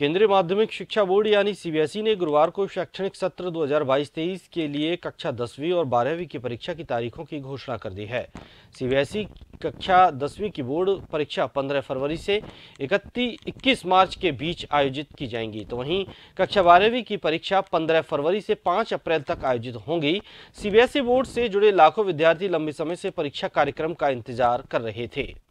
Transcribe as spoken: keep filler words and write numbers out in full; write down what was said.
केंद्रीय माध्यमिक शिक्षा बोर्ड यानी सीबीएसई ने गुरुवार को शैक्षणिक सत्र दो हज़ार बाईस तेईस के लिए कक्षा दसवीं और बारहवीं की परीक्षा की तारीखों की घोषणा कर दी है। सीबीएसई कक्षा दसवीं की बोर्ड परीक्षा पंद्रह फरवरी से इक्कीस मार्च के बीच आयोजित की जाएंगी, तो वहीं कक्षा बारहवीं की परीक्षा पंद्रह फरवरी से पाँच अप्रैल तक आयोजित होंगी। सीबीएसई बोर्ड से जुड़े लाखों विद्यार्थी लंबे समय से परीक्षा कार्यक्रम का इंतजार कर रहे थे।